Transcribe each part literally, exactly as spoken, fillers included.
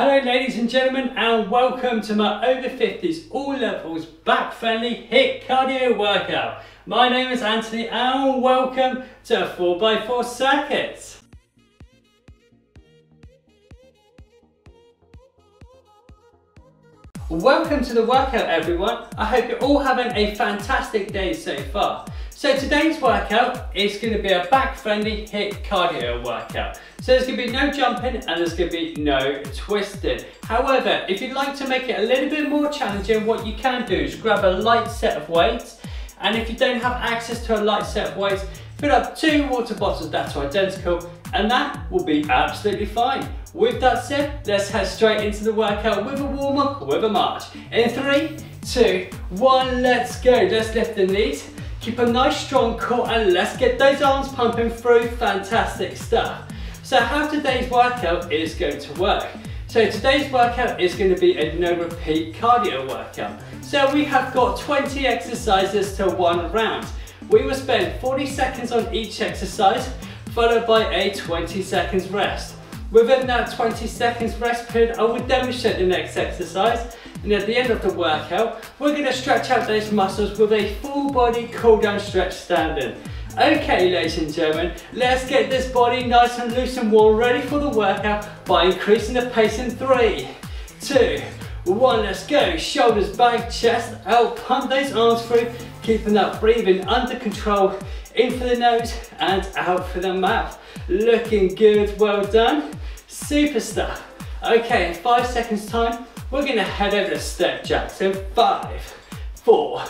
Hello ladies and gentlemen, and welcome to my over fifties all levels back friendly HIIT cardio workout. My name is Anthony and welcome to four by four Circuits. Welcome to the workout everyone. I hope you're all having a fantastic day so far. So today's workout is going to be a back friendly HIIT cardio workout. So there's going to be no jumping and there's going to be no twisting. However, if you'd like to make it a little bit more challenging, what you can do is grab a light set of weights. And if you don't have access to a light set of weights, fill up two water bottles that are identical and that will be absolutely fine. With that said, let's head straight into the workout with a warm up, with a march. In three, two, one, let's go. Let's lift the knees. Keep a nice strong core and let's get those arms pumping through. Fantastic stuff. So how today's workout is going to work. So today's workout is going to be a no repeat cardio workout. So we have got twenty exercises to one round. We will spend forty seconds on each exercise followed by a twenty seconds rest. Within that twenty seconds rest period I will demonstrate the next exercise. And at the end of the workout, we're going to stretch out those muscles with a full body cool down stretch standing. Okay ladies and gentlemen, let's get this body nice and loose and warm, ready for the workout by increasing the pace in three, two, one, let's go. Shoulders back, chest out, pump those arms through, keeping that breathing under control, in for the nose and out for the mouth. Looking good, well done, super stuff. Okay, in five seconds time, we're going to head over to step jacks in five, four,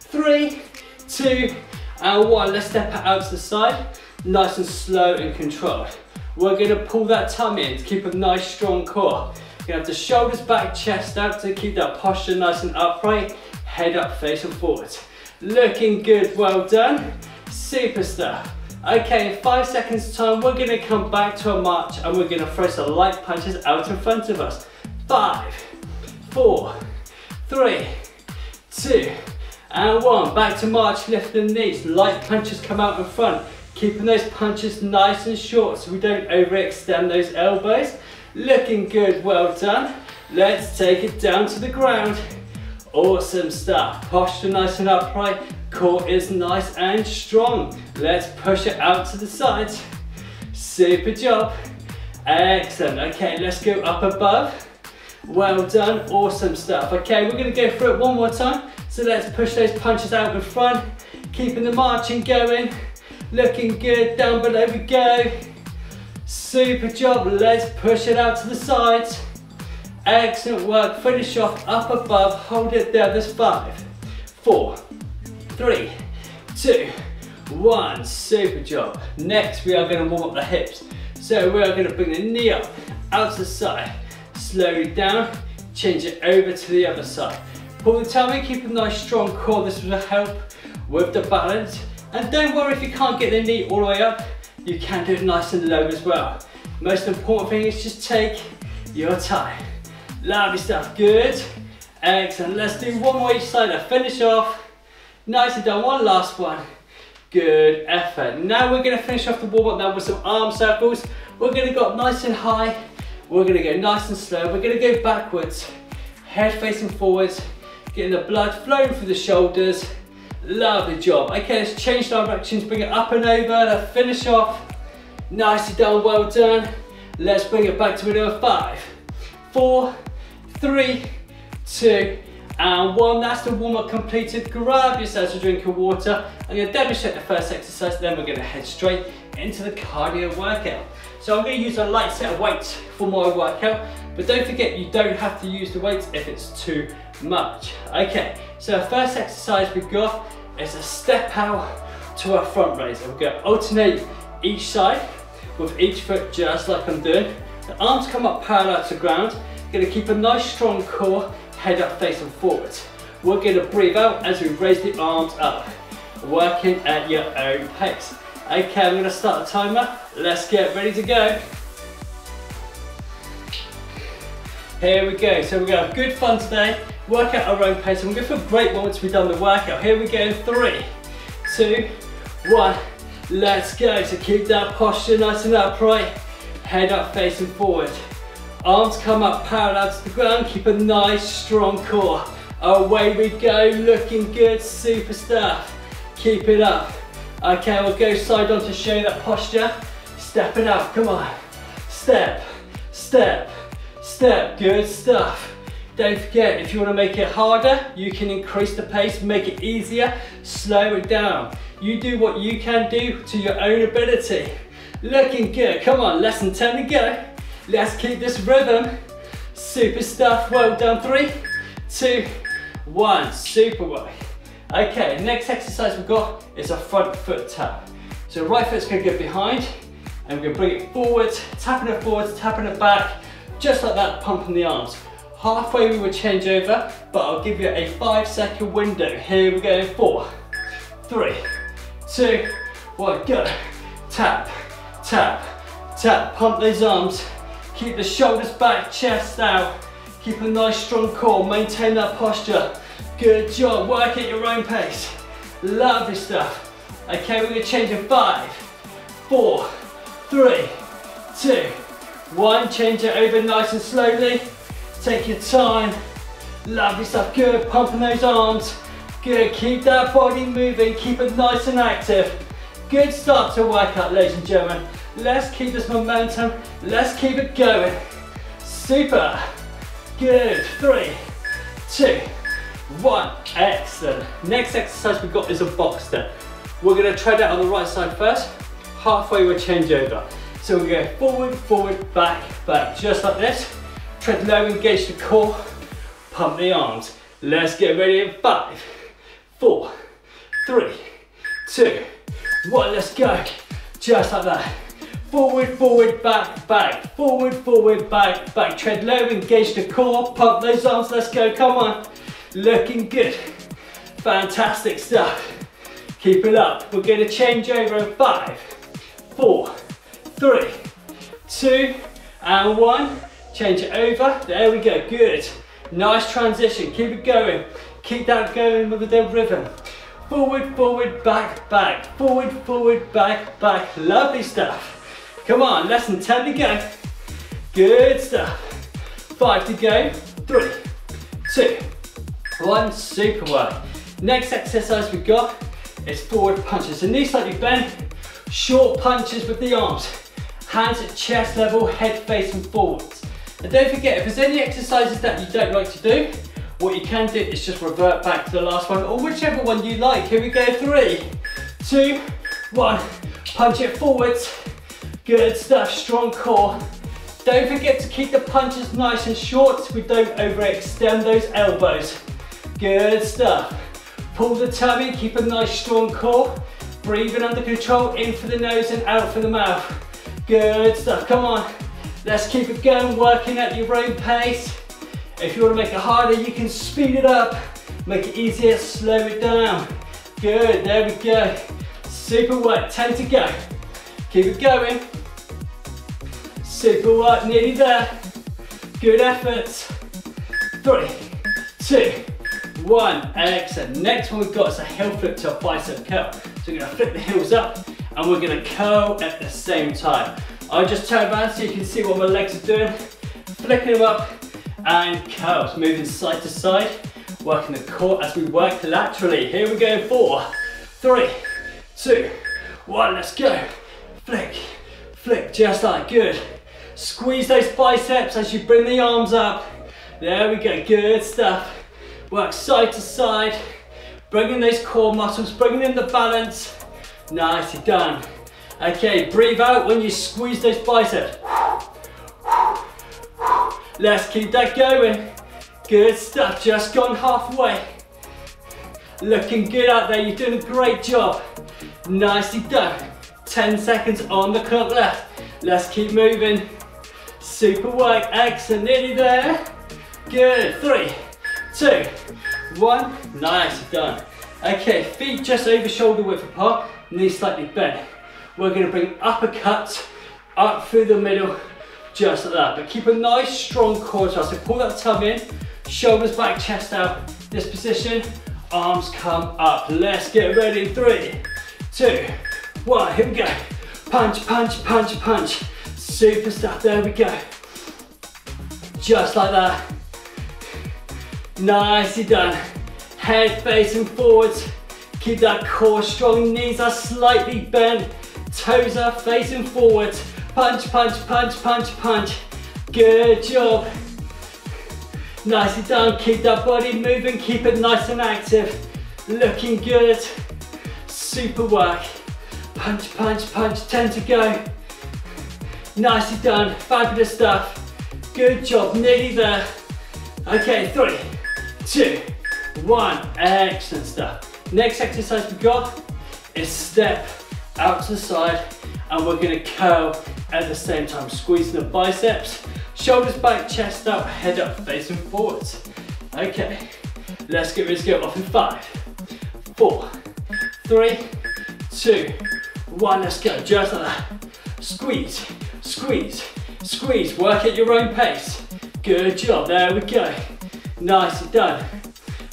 three, two, and one. Let's step it out to the side, nice and slow and controlled. We're going to pull that tummy in to keep a nice strong core. You're going to have the shoulders back, chest out to keep that posture nice and upright, head up facing forwards. Looking good, well done, super stuff. Okay, in five seconds time, we're going to come back to a march and we're going to throw some light punches out in front of us. Five, four, three, two, and one. Back to march, lift the knees. Light punches come out in front. Keeping those punches nice and short so we don't overextend those elbows. Looking good, well done. Let's take it down to the ground. Awesome stuff. Posture nice and upright. Core is nice and strong. Let's push it out to the sides. Super job. Excellent. Okay, let's go up above. Well done, awesome stuff. Okay, we're going to go through it one more time. So let's push those punches out in front, keeping the marching going. Looking good, down below we go. Super job, let's push it out to the sides. Excellent work, finish off up above, hold it there. There's five, four, three, two, one. Super job. Next, we are going to warm up the hips. So we are going to bring the knee up, out to the side. Slowly down, change it over to the other side. Pull the tummy, keep a nice strong core. This will help with the balance. And don't worry if you can't get the knee all the way up, you can do it nice and low as well. Most important thing is just take your time. Lovely stuff, good. Excellent, let's do one more each side to finish off. Nice and done, one last one. Good effort. Now we're gonna finish off the warm up now with some arm circles. We're gonna go up nice and high. We're going to go nice and slow. We're going to go backwards, head facing forwards, getting the blood flowing through the shoulders. Lovely job. Okay, let's change directions, bring it up and over to finish off. Nicely done, well done. Let's bring it back to another five, four, three, two, and one. That's the warm up completed. Grab yourselves a drink of water. I'm going to demonstrate the first exercise, then we're going to head straight into the cardio workout. So I'm going to use a light set of weights for my workout, but don't forget you don't have to use the weights if it's too much. Okay, so the first exercise we've got is a step out to a front raise. We're going to alternate each side with each foot just like I'm doing. The arms come up parallel to the ground. Going to keep a nice strong core, head up facing forwards. We're going to breathe out as we raise the arms up, working at your own pace. Okay, I'm going to start the timer. Let's get ready to go. Here we go. So we're going to have good fun today. Work at our own pace. And we're going to feel great once we've done the workout. Here we go in three, two, one. Let's go. So keep that posture nice and upright. Head up facing forward. Arms come up parallel to the ground, keep a nice strong core. Away we go, looking good, super stuff. Keep it up. Okay, we'll go side on to show that posture. Step it up, come on. Step, step, step, good stuff. Don't forget, if you want to make it harder, you can increase the pace, make it easier, slow it down. You do what you can do to your own ability. Looking good, come on, less than ten to go. Let's keep this rhythm. Super stuff, well done, three, two, one, super work. Okay, next exercise we've got is a front foot tap. So right foot's gonna go behind, and we're gonna bring it forward, tapping it forward, tapping it back, just like that, pumping the arms. Halfway we will change over, but I'll give you a five second window. Here we go, four, three, two, one, go. Tap, tap, tap, pump those arms. Keep the shoulders back, chest out. Keep a nice strong core, maintain that posture. Good job, work at your own pace. Lovely stuff. Okay, we're gonna change in five, four, three, two, one. Change it over nice and slowly. Take your time. Lovely stuff, good, pumping those arms. Good, keep that body moving, keep it nice and active. Good start to workout, ladies and gentlemen. Let's keep this momentum, let's keep it going. Super, good, three, two, one, excellent. Next exercise we've got is a box step. We're gonna try that on the right side first. Halfway we'll change over. So we go forward, forward, back, back, just like this. Tread low, engage the core, pump the arms. Let's get ready in five, four, three, two, one, let's go. Just like that. Forward, forward, back, back. Forward, forward, back, back. Tread low, engage the core, pump those arms, let's go, come on. Looking good. Fantastic stuff. Keep it up. We're gonna change over in five, four, three, two, and one. Change it over, there we go, good. Nice transition, keep it going. Keep that going with the rhythm. Forward, forward, back, back. Forward, forward, back, back. Lovely stuff. Come on, less than ten to go. Good stuff. Five to go, three, two, one, super work. Next exercise we've got is forward punches. So knees slightly bent, short punches with the arms. Hands at chest level, head facing forwards. And don't forget, if there's any exercises that you don't like to do, what you can do is just revert back to the last one or whichever one you like. Here we go, three, two, one. Punch it forwards. Good stuff, strong core. Don't forget to keep the punches nice and short so we don't overextend those elbows. Good stuff. Pull the tummy, keep a nice strong core. Breathing under control, in for the nose and out for the mouth. Good stuff, come on. Let's keep it going, working at your own pace. If you want to make it harder, you can speed it up. Make it easier, slow it down. Good, there we go. Super work, ten to go. Keep it going. Super work, nearly there. Good efforts. Three, two, one, excellent. Next one we've got is a heel flip to a bicep curl. So we're gonna flip the heels up and we're gonna curl at the same time. I'll just turn around so you can see what my legs are doing. Flicking them up and curls, moving side to side, working the core as we work laterally. Here we go, four, three, two, one, let's go. Flick, flick, just like, good. Squeeze those biceps as you bring the arms up. There we go, good stuff. Work side to side, bringing those core muscles, bringing in the balance. Nicely done. Okay, breathe out when you squeeze those biceps. Let's keep that going. Good stuff, just gone halfway. Looking good out there, you're doing a great job. Nicely done. ten seconds on the clock left. Let's keep moving. Super work, excellent, nearly there. Good, three, two, one, nice, done. Okay, feet just over shoulder width apart, knees slightly bent. We're gonna bring uppercuts up through the middle, just like that, but keep a nice strong core as well. So pull that tummy in, shoulders back, chest out. This position, arms come up. Let's get ready, three, two, one, here we go. Punch, punch, punch, punch. Super stuff, there we go. Just like that. Nicely done. Head facing forwards. Keep that core strong, knees are slightly bent. Toes are facing forwards. Punch, punch, punch, punch, punch. Good job. Nicely done, keep that body moving, keep it nice and active. Looking good. Super work. Punch, punch, punch, ten to go. Nicely done, fabulous stuff. Good job, nearly there. Okay, three, two, one. Excellent stuff. Next exercise we've got is step out to the side and we're going to curl at the same time, squeezing the biceps, shoulders back, chest out, head up, facing forwards. Okay, let's get ready to go off in five, four, three, two, one, let's go, just like that. Squeeze, squeeze, squeeze, work at your own pace. Good job, there we go. Nicely done.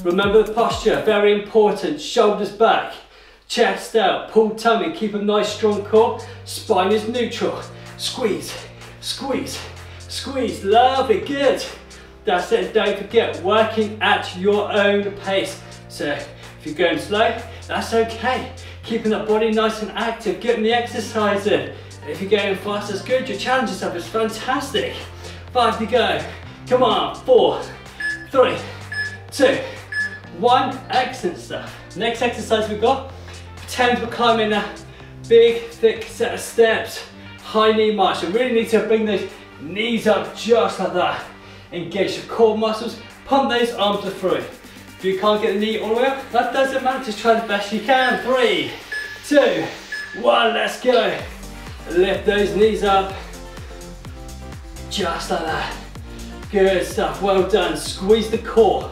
Remember the posture, very important. Shoulders back, chest out, pull tummy, keep a nice strong core. Spine is neutral. Squeeze, squeeze, squeeze. Lovely, good. That's it, don't forget, working at your own pace. So if you're going slow, that's okay. Keeping that body nice and active, getting the exercise in. If you're going fast, that's good. Your challenge yourself is fantastic. Five to go. Come on, four, three, two, one, excellent stuff. Next exercise we've got, pretend we're climbing a big, thick set of steps. High knee march. You really need to bring those knees up just like that. Engage your core muscles, pump those arms through. If you can't get the knee all the way up, that doesn't matter, just try the best you can. Three, two, one, let's go. Lift those knees up. Just like that. Good stuff, well done. Squeeze the core.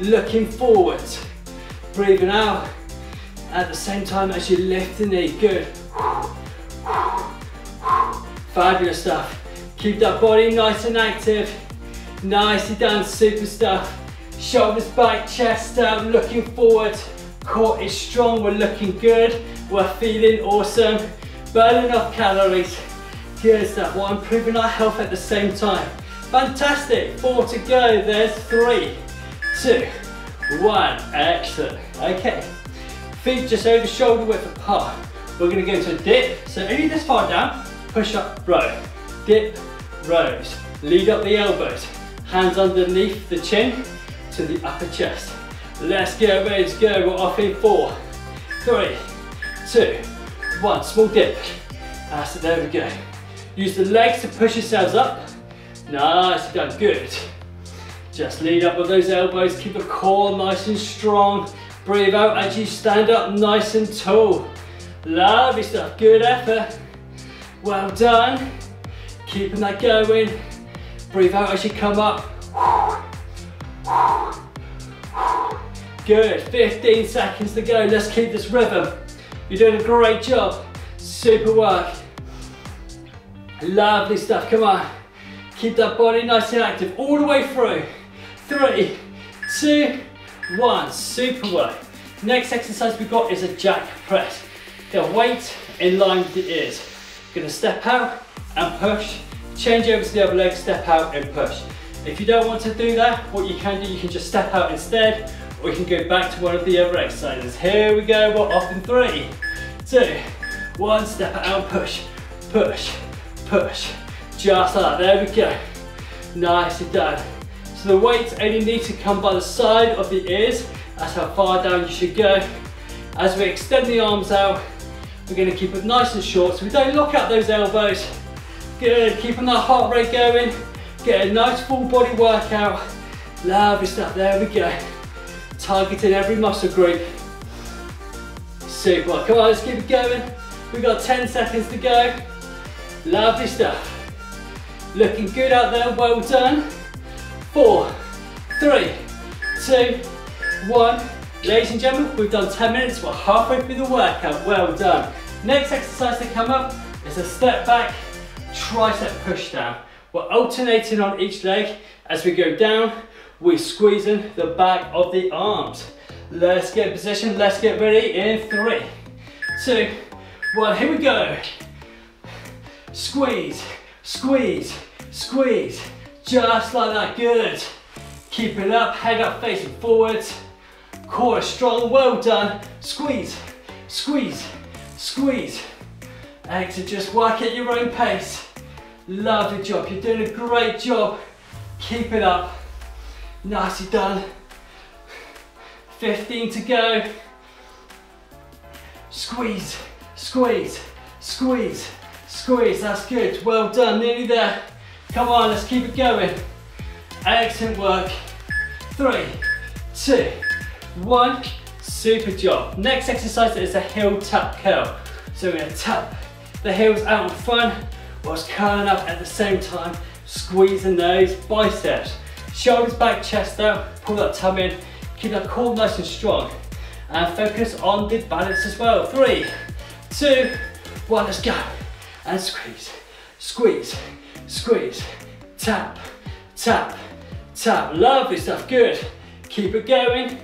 Looking forwards. Breathing out at the same time as you lift the knee. Good. Fabulous stuff. Keep that body nice and active. Nicely done, super stuff. Shoulders back, chest out, looking forward. Core is strong, we're looking good. We're feeling awesome. Burning off calories. Good stuff, while improving our health at the same time. Fantastic, four to go, there's three, two, one, excellent. Okay, feet just over shoulder width apart. We're gonna go into a dip, so only this far down, push up, row, dip, rows. Lead up the elbows, hands underneath the chin to the upper chest. Let's go, let's go, we're off in four, three, two, one, small dip. That's it, there we go. Use the legs to push yourselves up. Nice, done, good. Just lead up with those elbows, keep the core nice and strong. Breathe out as you stand up nice and tall. Lovely stuff, good effort. Well done. Keeping that going. Breathe out as you come up. Good, fifteen seconds to go. Let's keep this rhythm. You're doing a great job. Super work. Lovely stuff, come on. Keep that body nice and active all the way through. Three, two, one, super work. Next exercise we've got is a jack press. The weight in line with the ears. Gonna step out and push, change over to the other leg, step out and push. If you don't want to do that, what you can do, you can just step out instead, or you can go back to one of the other exercises. Here we go, we're off in three, two, one, step out, push, push, push. Just like that, there we go. Nicely done. So the weights only need to come by the side of the ears. That's how far down you should go. As we extend the arms out, we're gonna keep it nice and short so we don't lock out those elbows. Good, keeping that heart rate going. Get a nice full body workout. Lovely stuff, there we go. Targeting every muscle group. Super, come on, let's keep it going. We've got ten seconds to go. Lovely stuff. Looking good out there, well done. Four, three, two, one. Ladies and gentlemen, we've done ten minutes, we're halfway through the workout, well done. Next exercise to come up is a step back, tricep push down. We're alternating on each leg. As we go down, we're squeezing the back of the arms. Let's get in position, let's get ready in three, two, one, here we go. Squeeze. Squeeze, squeeze, Just like that, good. Keep it up, head up facing forwards. Core is strong, well done. Squeeze, squeeze, squeeze. Exit, just work at your own pace. Lovely job, you're doing a great job. Keep it up. Nicely done. fifteen to go. Squeeze, squeeze, squeeze, squeeze. That's good, well done, nearly there. Come on, let's keep it going. Excellent work. Three, two, one. Super job. Next exercise is a heel tap curl. So we're gonna tap the heels out in front whilst curling up at the same time, squeezing those biceps. Shoulders back, chest out, pull that tum in, keep that core nice and strong. And focus on the balance as well. Three, two, one, let's go. And squeeze, squeeze, squeeze, tap, tap, tap. Lovely stuff, good. Keep it going.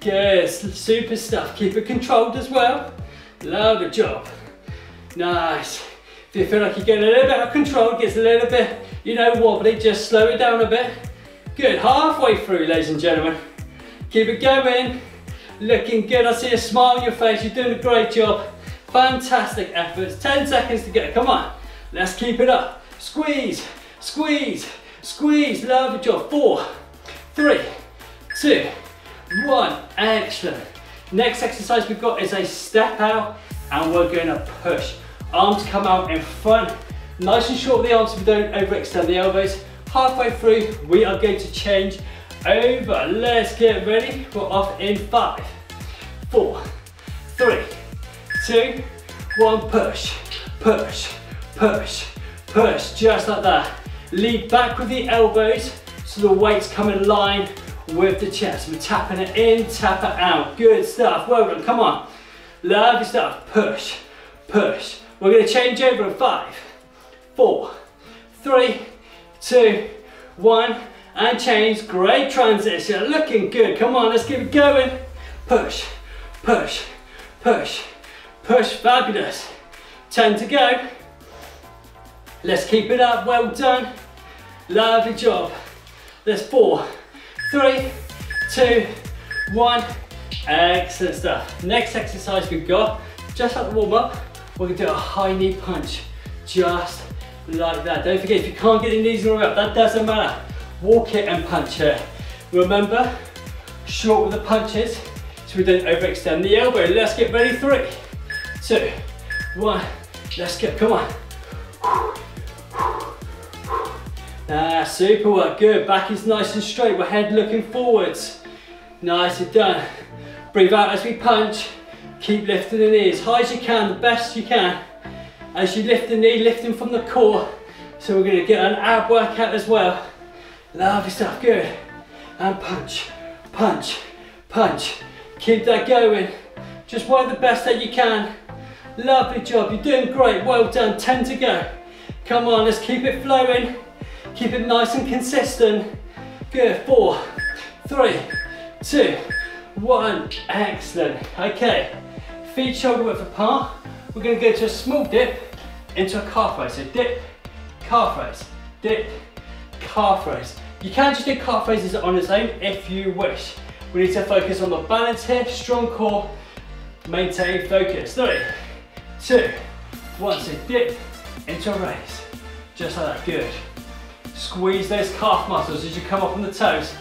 Good, super stuff. Keep it controlled as well. Lovely job. Nice. If you feel like you're getting a little bit out of control, gets a little bit, you know, wobbly, just slow it down a bit. Good, halfway through, ladies and gentlemen. Keep it going. Looking good, I see a smile on your face, you're doing a great job. Fantastic efforts, ten seconds to go, come on. Let's keep it up. Squeeze, squeeze, squeeze, lovely job. Four, three, two, one, excellent. Next exercise we've got is a step out and we're gonna push. Arms come out in front, nice and short with the arms so we don't overextend the elbows. Halfway through, we are going to change over. Let's get ready. We're off in five, four, three, two, one. Push, push, push, push. Just like that. Lead back with the elbows so the weights come in line with the chest. We're tapping it in, tap it out. Good stuff. Well done. Come on. Lovely stuff. Push, push. We're going to change over in five, four, three, two, one. And change, great transition, looking good. Come on, let's keep it going. Push, push, push, push, fabulous. ten to go. Let's keep it up, well done. Lovely job. There's four, three, two, one. Excellent stuff. Next exercise we've got, just like the warm up, we're gonna do a high knee punch, just like that. Don't forget, if you can't get your knees all the way up, that doesn't matter. Walk it and punch it. Remember, short with the punches so we don't overextend the elbow. Let's get ready. Three, two, one. Let's go. Come on. Ah, super work. Good. Back is nice and straight. We're head looking forwards. Nicely done. Breathe out as we punch. Keep lifting the knee as high as you can, the best you can. As you lift the knee, lifting from the core. So we're going to get an ab workout as well. Lovely stuff, good. And punch, punch, punch. Keep that going. Just work the best that you can. Lovely job, you're doing great, well done, ten to go. Come on, let's keep it flowing. Keep it nice and consistent. Good, four, three, two, one. Excellent, okay. Feet shoulder width apart. We're gonna go to a small dip into a calf raise. So dip, calf raise, dip, calf raise. You can just do calf raises on its own if you wish. We need to focus on the balance here, strong core, maintain focus. Three, two, one. So dip into a raise. Just like that, good. Squeeze those calf muscles as you come up on the toes.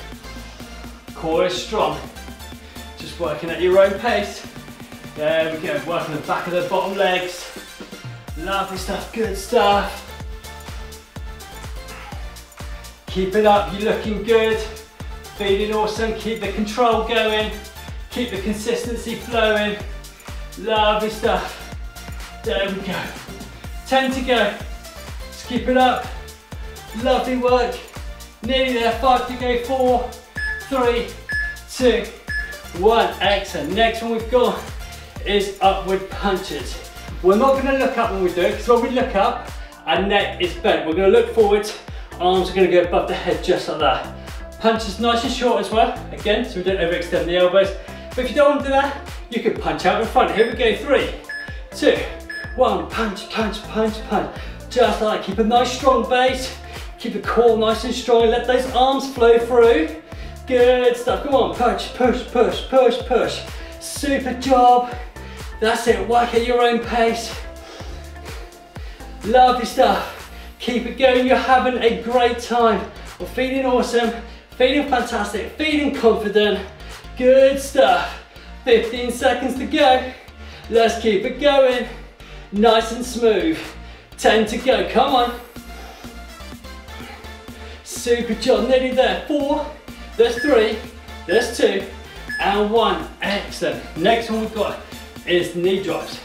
Core is strong. Just working at your own pace. There we go, working the back of the bottom legs. Lovely stuff, good stuff. Keep it up, you're looking good, feeling awesome, keep the control going, keep the consistency flowing, lovely stuff, there we go, ten to go, just keep it up, lovely work, nearly there, five to go, four, three, two, one, excellent. Next one we've got is upward punches. We're not going to look up when we do it, because when we look up, our neck is bent, we're going to look forward. Arms are going to go above the head just like that. Punch is nice and short as well, again, so we don't overextend the elbows. But if you don't want to do that, you can punch out in front. Here we go, three, two, one, punch, punch, punch, punch. Just like that, keep a nice strong base. Keep the core nice and strong and let those arms flow through. Good stuff, come on, push, push, push, push, push. Super job. That's it, work at your own pace. Lovely stuff. Keep it going, you're having a great time. We're feeling awesome, feeling fantastic, feeling confident. Good stuff. fifteen seconds to go. Let's keep it going. Nice and smooth. ten to go, come on. Super job, nearly there. Four, there's three, there's two, and one. Excellent. Next one we've got is knee drives.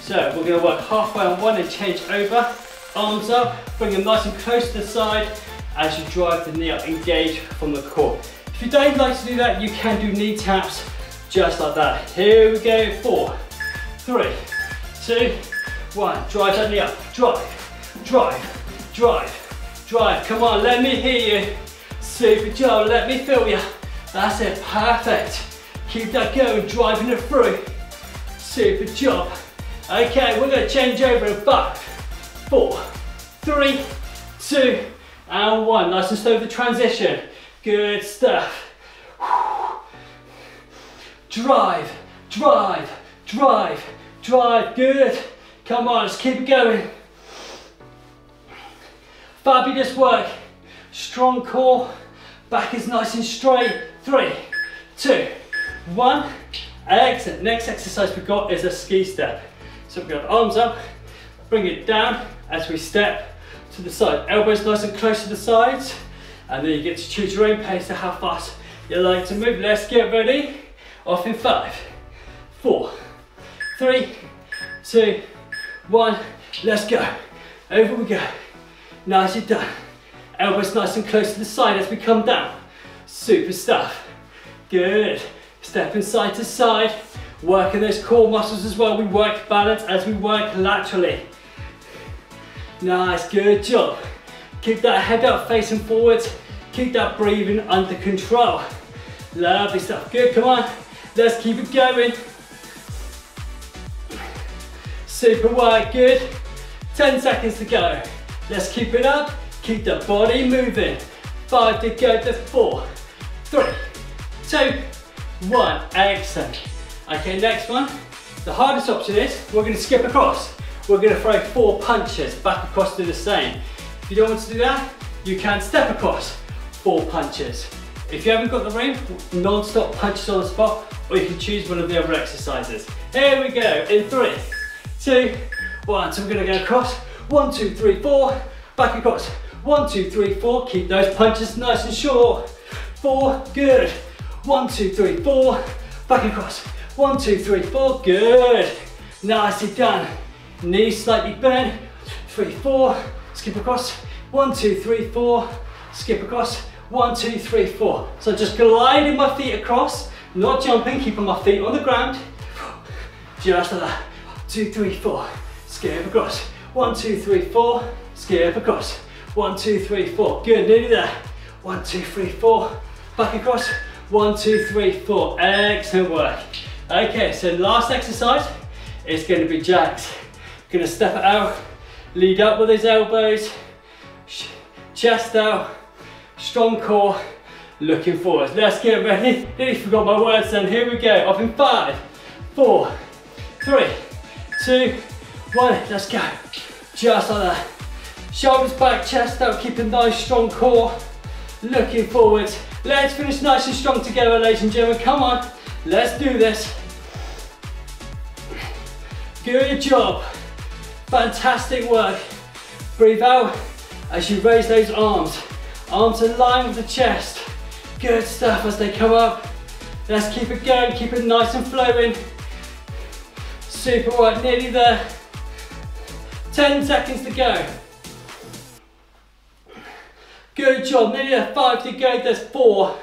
So we're going to work halfway on one and change over. Arms up, bring them nice and close to the side as you drive the knee up. Engage from the core. If you don't like to do that, you can do knee taps just like that. Here we go, four, three, two, one. Drive that knee up, drive, drive, drive, drive. Come on, let me hear you. Super job, let me feel you. That's it, perfect. Keep that going, driving it through. Super job. Okay, we're gonna change over in five, four, three, two, and one. Nice and slow for the transition. Good stuff. Drive, drive, drive, drive. Good. Come on, let's keep it going. Fabulous work. Strong core. Back is nice and straight. Three, two, one. Excellent. Next exercise we've got is a ski step. So we've got arms up, bring it down as we step to the side. Elbows nice and close to the sides. And then you get to choose your own pace to how fast you like to move. Let's get ready. Off in five, four, three, two, one. Let's go. Over we go. Nicely done. Elbows nice and close to the side as we come down. Super stuff. Good. Stepping side to side. Working those core muscles as well. We work balance as we work laterally. Nice. Good job. Keep that head up facing forwards. Keep that breathing under control. Lovely stuff. Good, come on. Let's keep it going. Super work, good. ten seconds to go. Let's keep it up. Keep the body moving. Five to go to four, three, two, one. Excellent. Okay, next one. The hardest option is we're going to skip across. We're going to throw four punches back across to the same. If you don't want to do that, you can step across four punches. If you haven't got the room, non-stop punches on the spot, or you can choose one of the other exercises. Here we go, in three, two, one. So we're going to go across. One, two, three, four. Back across. One, two, three, four. Keep those punches nice and short. Four, good. One, two, three, four. Back across. One, two, three, four. Good. Nicely done. Knees slightly bent. Three, four. Skip across. One, two, three, four. Skip across. One, two, three, four. So just gliding my feet across. Not jumping. Keeping my feet on the ground. Just like that. Two, three, four. Skip across. One, two, three, four. Skip across. One, two, three, four. Good, nearly there. One, two, three, four. Back across. One, two, three, four. Excellent work. Okay, so last exercise is going to be jacks. Going to step it out, lead up with his elbows, chest out, strong core, looking forward. Let's get ready. Nearly forgot my words then. Here we go. Off in five, four, three, two, one. Let's go. Just like that. Shoulders back, chest out, keep a nice strong core, looking forward. Let's finish nice and strong together, ladies and gentlemen. Come on, let's do this. Good job. Fantastic work. Breathe out as you raise those arms. Arms align with the chest. Good stuff as they come up. Let's keep it going, keep it nice and flowing. Super work, nearly there. ten seconds to go. Good job, nearly there. Five to go, there's four,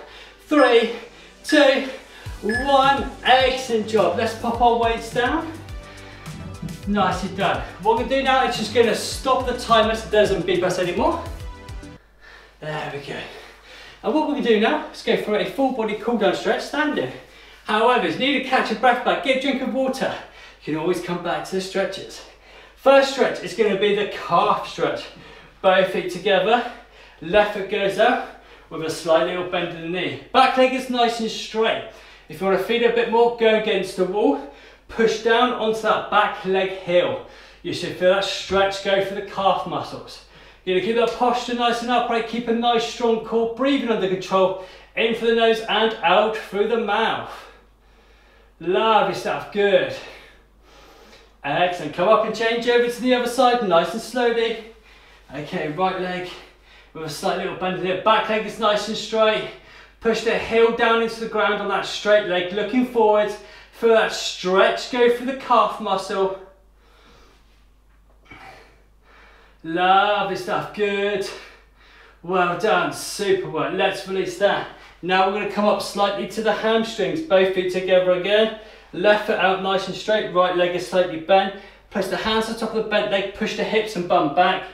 three, two, one. Excellent job. Let's pop our weights down. Nicely done. What we're going to do now is just going to stop the timer so it doesn't beep us anymore. There we go. And what we're going to do now is go for a full body cool down stretch standing. However, if you need to catch your breath back, get a drink of water. You can always come back to the stretches. First stretch is going to be the calf stretch. Both feet together. Left foot goes out with a slight little bend in the knee. Back leg is nice and straight. If you want to feed a bit more, go against the wall. Push down onto that back leg heel. You should feel that stretch go for the calf muscles. You're going to keep that posture nice and upright. Keep a nice strong core, breathing under control. In through the nose and out through the mouth. Lovely stuff, good. Excellent, come up and change over to the other side, nice and slowly. Okay, right leg with a slight little bend in it. Back leg is nice and straight. Push the heel down into the ground on that straight leg, looking forward. Feel that stretch go through the calf muscle. Lovely stuff, good. Well done, super work. Let's release that. Now we're going to come up slightly to the hamstrings, both feet together again. Left foot out nice and straight, right leg is slightly bent. Place the hands on top of the bent leg, push the hips and bum back.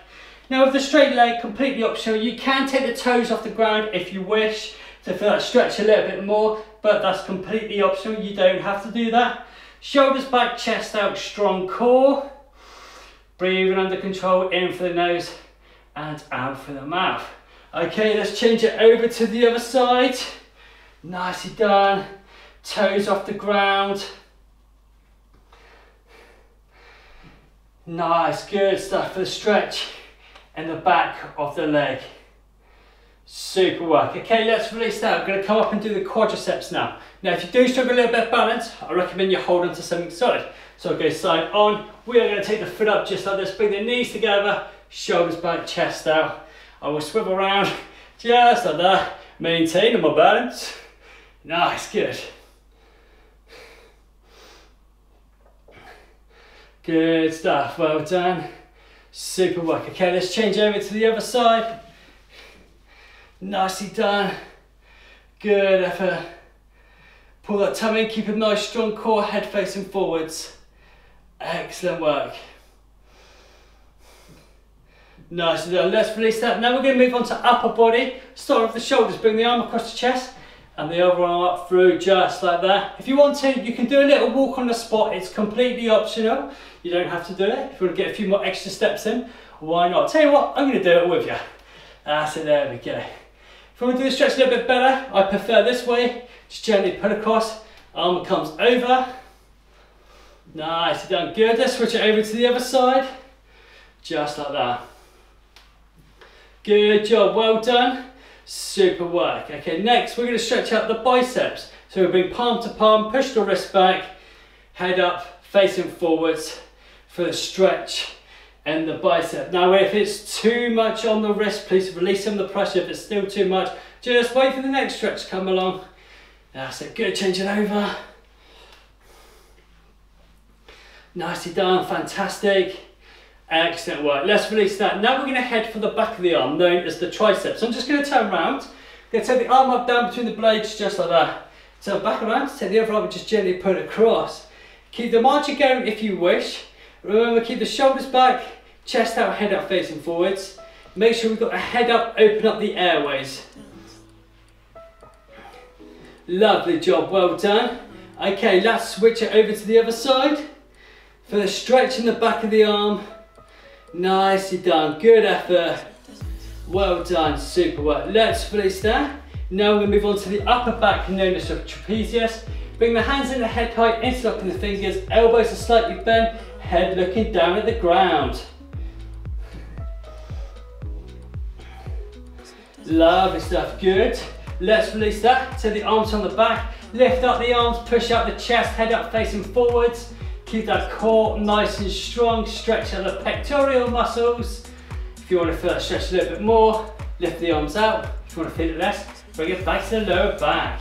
Now with the straight leg, completely optional, you can take the toes off the ground if you wish to feel that stretch a little bit more, but that's completely optional, you don't have to do that. Shoulders back, chest out, strong core. Breathing under control, in for the nose and out for the mouth. Okay, let's change it over to the other side. Nicely done. Toes off the ground. Nice, good stuff for the stretch and the back of the leg. Super work. Okay, let's release that. I'm going to come up and do the quadriceps now. Now, if you do struggle a little bit of balance, I recommend you hold on to something solid. So I'll go side on. We are going to take the foot up just like this. Bring the knees together, shoulders back, chest out. I will swivel around just like that, maintaining my balance. Nice, good. Good stuff, well done. Super work. Okay, let's change over to the other side. Nicely done. Good effort. Pull that tummy in, keep a nice strong core, head facing forwards. Excellent work. Nice, let's release that. Now we're going to move on to upper body. Start with the shoulders, bring the arm across the chest and the other arm up through just like that. If you want to, you can do a little walk on the spot. It's completely optional. You don't have to do it. If you want to get a few more extra steps in, why not? Tell you what, I'm going to do it with you. That's it, there we go. If you want to do the stretch a little bit better, I prefer this way. Just gently put across, arm comes over. Nice, done, good. Let's switch it over to the other side. Just like that. Good job, well done. Super work. Okay, next we're going to stretch out the biceps. So we bring palm to palm, push the wrist back, head up, facing forwards for the stretch and the bicep. Now if it's too much on the wrist, please release some of the pressure. If it's still too much, just wait for the next stretch to come along. That's it, good, change it over. Nicely done, fantastic. Excellent work, let's release that. Now we're going to head for the back of the arm, known as the triceps. I'm just going to turn around. I'm going to take the arm up, down between the blades, just like that. So back around, take the other arm and just gently put it across. Keep the marching going if you wish. Remember, keep the shoulders back, chest out, head up facing forwards. Make sure we've got the head up, open up the airways. Lovely job, well done. Okay, let's switch it over to the other side. For the stretch in the back of the arm. Nicely done, good effort. Well done, super work. Let's release that. Now we're going to move on to the upper back, known as the trapezius. Bring the hands in the head height, interlocking the fingers, elbows are slightly bent, head looking down at the ground. Lovely stuff, good. Let's release that. Take the arms on the back, lift up the arms, push out the chest, head up facing forwards. Keep that core nice and strong, stretch out the pectoral muscles. If you want to feel that stretch a little bit more, lift the arms out. If you want to feel it less, bring it back to the lower back.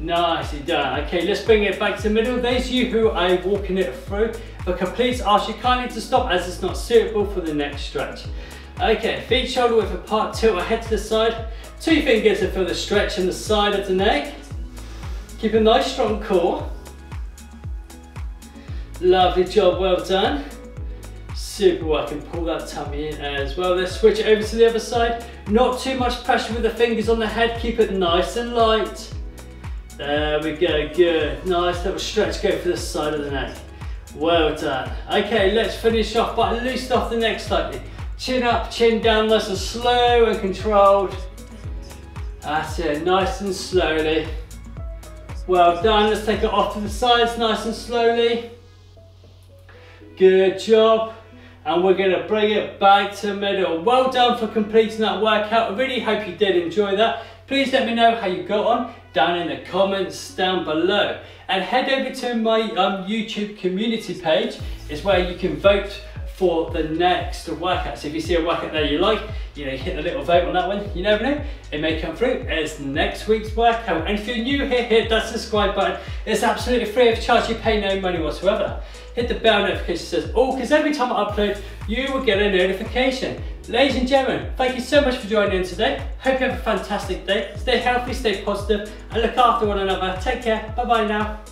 Nicely done. Okay, let's bring it back to the middle. Those of you who are walking it through, if I can please ask you kindly to stop as it's not suitable for the next stretch. Okay, feet shoulder width apart, tilt our head to the side. Two fingers to feel the stretch in the side of the neck. Keep a nice strong core. Lovely job, well done. Super work, and pull that tummy in as well. Let's switch it over to the other side. Not too much pressure with the fingers on the head, keep it nice and light. There we go, good. Nice little stretch, go for the side of the neck. Well done. Okay, let's finish off, but loosen off the neck slightly. Chin up, chin down, nice and slow and controlled. That's it, nice and slowly. Well done, let's take it off to the sides, nice and slowly. Good job. And we're going to bring it back to middle. Well done for completing that workout. I really hope you did enjoy that. Please let me know how you got on down in the comments down below. And head over to my um, YouTube community page. It's where you can vote for the next workout. So if you see a workout there you like, you know, hit the little vote on that one. You never know, it may come through as next week's workout. And if you're new here, hit that subscribe button. It's absolutely free of charge. You pay no money whatsoever. Hit the bell notification says all, because every time I upload, you will get a notification. Ladies and gentlemen, thank you so much for joining in today. Hope you have a fantastic day. Stay healthy, stay positive, and look after one another. Take care. Bye bye now.